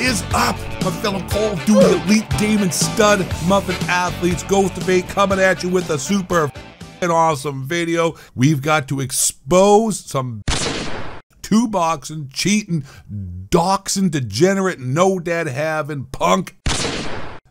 is up, my fellow Call of Duty elite game and stud muffin athletes. Ghost of Eight coming at you with a super awesome video. We've got to expose some two-boxing, cheating, doxing, degenerate, no-dad having, punk,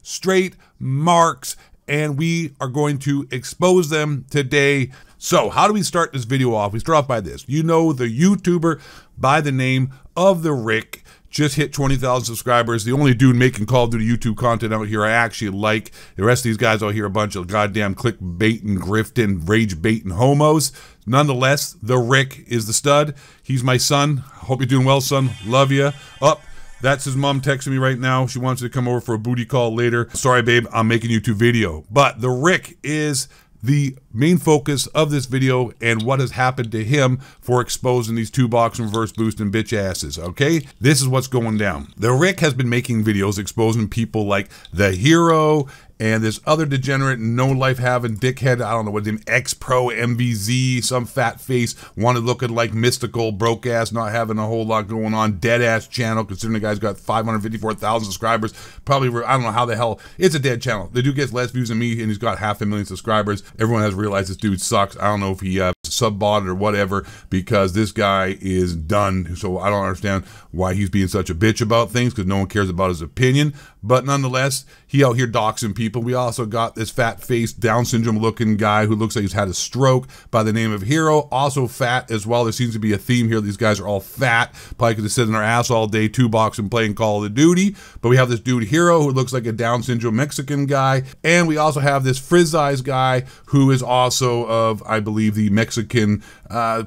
straight marks, and we are going to expose them today. So how do we start this video off? We start off by this. You know the YouTuber by the name of The Rick. Just hit 20,000 subscribers. The only dude making Call of Duty YouTube content out here I actually like. The rest of these guys out here a bunch of goddamn clickbait and grifting, rage bait and homos. Nonetheless, The Rick is the stud. He's my son. Hope you're doing well, son. Love you. Up. That's his mom texting me right now. She wants me to come over for a booty call later. Sorry, babe, I'm making a YouTube video. But The Rick is the main focus of this video and what has happened to him for exposing these two box reverse boosting bitch asses, okay? This is what's going down. The Rick has been making videos exposing people like the Hero and this other degenerate, no life having dickhead, I don't know what his name, XPro MVZ, some fat face, wanted looking like mystical, broke ass, not having a whole lot going on, dead ass channel, considering the guy's got 554,000 subscribers, probably, I don't know how the hell, it's a dead channel. The dude gets less views than me and he's got 500,000 subscribers. Everyone has realized this dude sucks. I don't know if he sub-bought it or whatever, because this guy is done, so I don't understand why he's being such a bitch about things, because no one cares about his opinion. But nonetheless, he out here doxing people. We also got this fat-faced, Down syndrome-looking guy who looks like he's had a stroke by the name of Hero, also fat as well. There seems to be a theme here. These guys are all fat, probably because they sit in their ass all day, two-boxing, playing Call of Duty. But we have this dude Hero who looks like a Down syndrome Mexican guy, and we also have this Frizz Eyes guy who is also of, I believe, the Mexican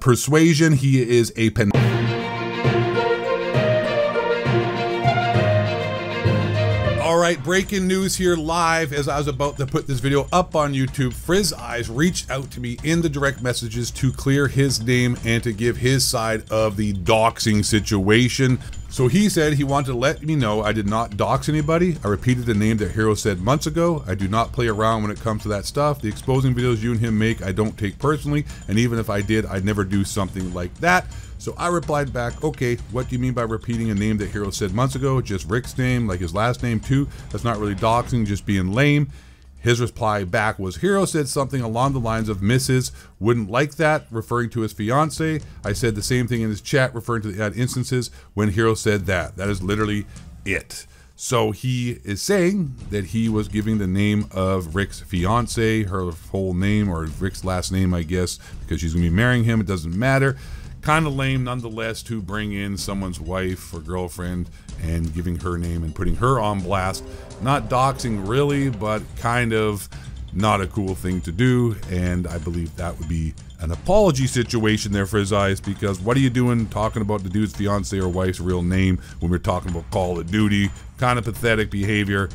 persuasion. He is a pen. Alright, breaking news here live as I was about to put this video up on YouTube. Frizz Eyes reached out to me in the direct messages to clear his name and to give his side of the doxing situation. So he said he wanted to let me know I did not dox anybody. I repeated the name that Hero said months ago. I do not play around when it comes to that stuff. The exposing videos you and him make, I don't take personally. And even if I did, I'd never do something like that. So I replied back, okay, what do you mean by repeating a name that Hero said months ago? Just Rick's name, like his last name too. That's not really doxing, just being lame. His reply back was, Hero said something along the lines of Mrs. wouldn't like that, referring to his fiance. I said the same thing in his chat, referring to the ad instances when Hero said that. That is literally it. So he is saying that he was giving the name of Rick's fiance, her whole name, or Rick's last name, I guess, because she's gonna be marrying him, it doesn't matter. Kind of lame nonetheless to bring in someone's wife or girlfriend and giving her name and putting her on blast. Not doxing really, but kind of not a cool thing to do. And I believe that would be an apology situation there for his eyes, because what are you doing talking about the dude's fiance or wife's real name when we're talking about Call of Duty? Kind of pathetic behavior.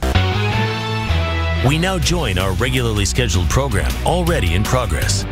We now join our regularly scheduled program already in progress.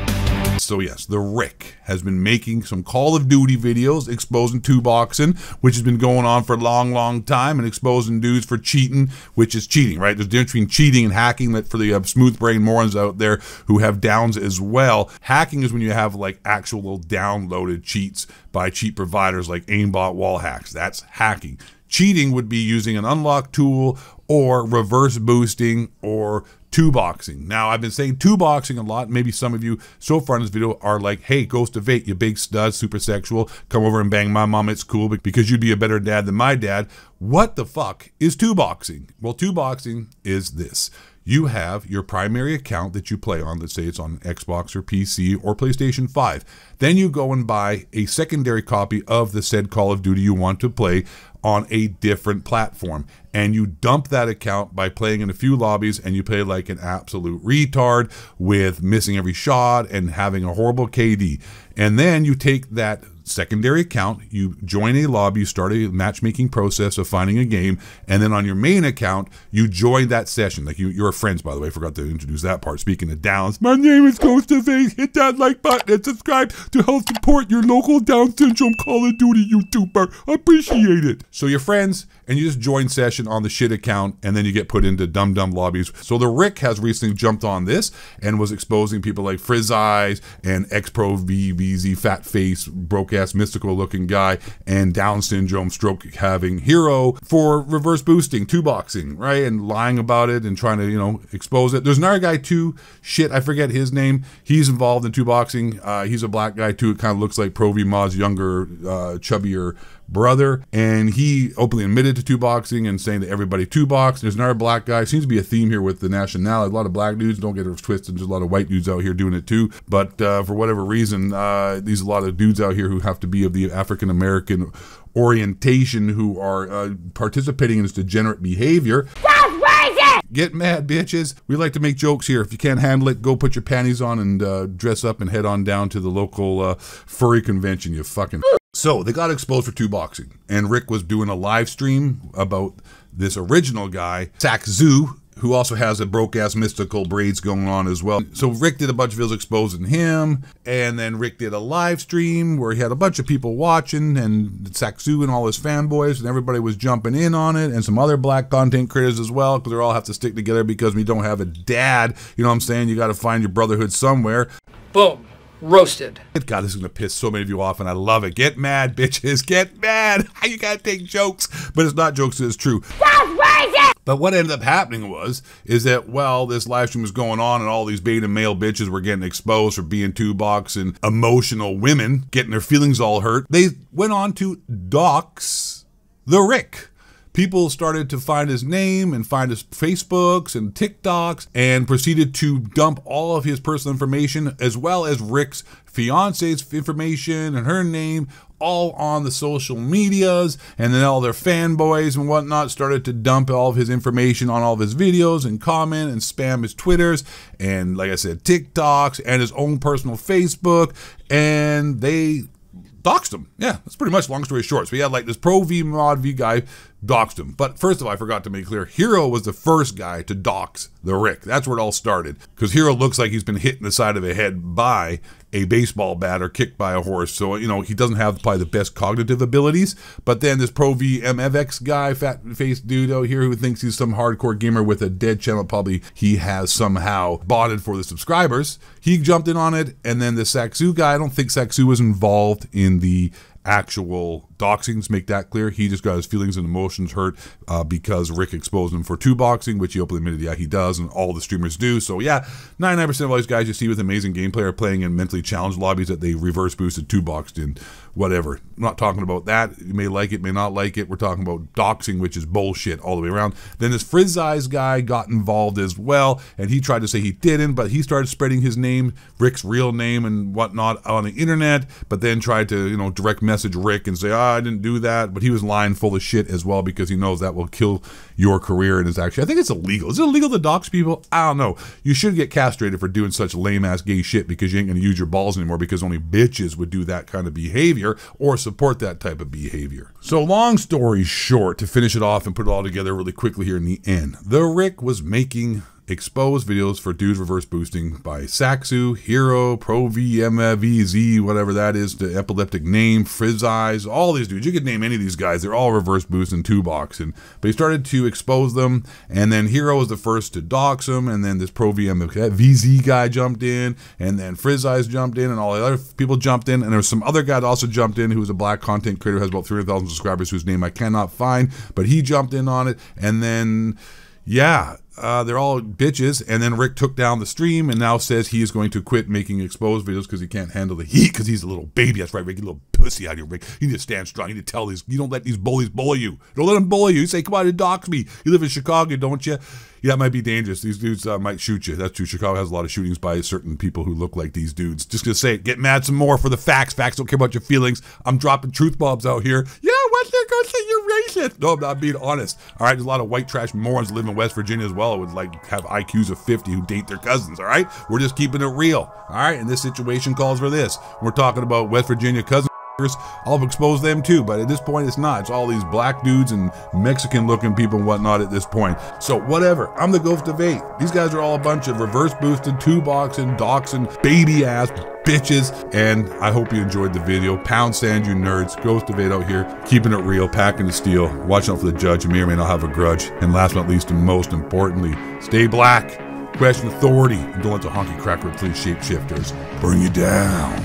So yes, The Rick has been making some Call of Duty videos exposing two-boxing, which has been going on for a long, long time, and exposing dudes for cheating, which is cheating, right? There's a difference between cheating and hacking, that for the smooth brain morons out there who have downs as well. Hacking is when you have like actual little downloaded cheats by cheat providers like aimbot wall hacks. That's hacking. Cheating would be using an unlock tool or reverse boosting or two-boxing. Now, I've been saying two-boxing a lot. Maybe some of you so far in this video are like, hey, Ghost of Eight, you big stud, super sexual, come over and bang my mom, it's cool because you'd be a better dad than my dad. What the fuck is two-boxing? Well, two-boxing is this. You have your primary account that you play on, let's say it's on Xbox or PC or PlayStation 5. Then you go and buy a secondary copy of the said Call of Duty you want to play on a different platform. And you dump that account by playing in a few lobbies, and you play like an absolute retard with missing every shot and having a horrible KD. And then you take that secondary account, you join a lobby, you start a matchmaking process of finding a game, and then on your main account, you join that session. Like you're friends, by the way, I forgot to introduce that part. Speaking of downs, my name is Ghost of Eight. Hit that like button and subscribe to help support your local Down syndrome Call of Duty YouTuber. I appreciate it. So you're friends, and you just join session on the shit account, and then you get put into dumb lobbies. So The Rick has recently jumped on this and was exposing people like Frizz Eyes and XPro MVZ, fat face, broke ass, mystical looking guy, and Down syndrome stroke having Hero for reverse boosting, two boxing, right? And lying about it and trying to, you know, expose it. There's another guy too, shit, I forget his name. He's involved in two boxing. He's a black guy too. It kind of looks like ProVMVZ's younger, chubbier brother, and he openly admitted to two boxing and saying that everybody two boxed. There's another black guy. Seems to be a theme here with the nationality. A lot of black dudes, don't get it twisted, there's a lot of white dudes out here doing it too, but for whatever reason, these a lot of dudes out here who have to be of the African American orientation who are participating in this degenerate behavior. Get mad, bitches. We like to make jokes here. If you can't handle it, go put your panties on and dress up and head on down to the local furry convention, you fucking... So they got exposed for two boxing, and Rick was doing a live stream about this original guy, Sack Zoo, who also has a broke-ass mystical braids going on as well. So Rick did a bunch of videos exposing him, and then Rick did a live stream where he had a bunch of people watching, and Sack Zoo and all his fanboys, and everybody was jumping in on it, and some other black content creators as well, because they all have to stick together because we don't have a dad, you know what I'm saying? You gotta find your brotherhood somewhere. Boom. Roasted. God, this is gonna piss so many of you off, and I love it. Get mad, bitches. Get mad. You gotta take jokes, but it's not jokes, it's true. But what ended up happening was, is that while this live stream was going on and all these beta male bitches were getting exposed for being two-box and emotional women, getting their feelings all hurt, they went on to dox The Rick. People started to find his name and find his Facebooks and TikToks and proceeded to dump all of his personal information as well as Rick's fiance's information and her name all on the social medias, and then all their fanboys and whatnot started to dump all of his information on all of his videos and comment and spam his Twitters and, like I said, TikToks and his own personal Facebook, and they doxed him. Yeah, that's pretty much long story short. So he had like this ProVMVZ guy doxed him. But first of all, I forgot to make clear, Hero was the first guy to dox The Rick. That's where it all started. Because Hero looks like he's been hit in the side of the head by a baseball bat or kicked by a horse. So, you know, he doesn't have probably the best cognitive abilities. But then this ProVMVZ guy, fat-faced dude out here who thinks he's some hardcore gamer with a dead channel probably he has somehow bought for the subscribers, he jumped in on it. And then the Sack Zoo guy, I don't think Sack Zoo was involved in the actual doxings, make that clear. He just got his feelings and emotions hurt because Rick exposed him for two boxing, which he openly admitted, yeah, he does, and all the streamers do. So yeah, 99% of all these guys you see with amazing gameplay are playing in mentally challenged lobbies that they reverse boosted, two boxed in, whatever. I'm not talking about that. You may like it, may not like it. We're talking about doxing, which is bullshit all the way around. Then this Frizz Eyes guy got involved as well, and he tried to say he didn't, but he started spreading his name, Rick's real name and whatnot on the internet, but then tried to, you know, direct message Rick and say, oh, I didn't do that, but he was lying full of shit as well because he knows that will kill your career, and is actually, I think it's illegal. Is it illegal to dox people? I don't know. You should get castrated for doing such lame-ass gay shit because you ain't gonna use your balls anymore because only bitches would do that kind of behavior or support that type of behavior. So long story short, to finish it off and put it all together really quickly here in the end, The Rick was making exposed videos for dudes reverse boosting by Sack Zoo, Hero, ProVMVZ, whatever that is, the epileptic name, Frizz Eyes, all these dudes. You could name any of these guys. They're all reverse boosting, two boxing. But he started to expose them, and then Hero was the first to dox him, and then this ProVMVZ guy jumped in, and then Frizz Eyes jumped in, and all the other people jumped in, and there was some other guy that also jumped in who was a black content creator who has about 300,000 subscribers whose name I cannot find, but he jumped in on it, and then, yeah, they're all bitches, and then Rick took down the stream and now says he is going to quit making exposed videos because he can't handle the heat because he's a little baby. That's right, Rick, you little pussy out of here, Rick. You need to stand strong. You need to tell these, you don't let these bullies bully you. Don't let them bully you. You say, come on and dox me. You live in Chicago, don't you? Yeah, that might be dangerous. These dudes might shoot you. That's true. Chicago has a lot of shootings by certain people who look like these dudes. Just gonna say it. Get mad some more for the facts. Facts don't care about your feelings. I'm dropping truth bombs out here. Yeah, what they're gonna say, you're racist. No, I'm not being honest. All right, there's a lot of white trash morons live in West Virginia as well. Would like have IQs of 50 who date their cousins. All right, we're just keeping it real. All right, and this situation calls for this. We're talking about West Virginia cousins. I'll expose them too, but at this point it's not. It's all these black dudes and Mexican looking people and whatnot at this point. So whatever, I'm the Ghost of Eight. These guys are all a bunch of reverse boosted, two boxing, doxing, baby ass bitches, and I hope you enjoyed the video. Pound sand, you nerds. Ghost of Eight out here, keeping it real, packing the steel, watching out for the judge, you may or may not have a grudge, and last but not least and most importantly, stay black, question authority, and don't let the honky cracker, please shapeshifters, burn you down.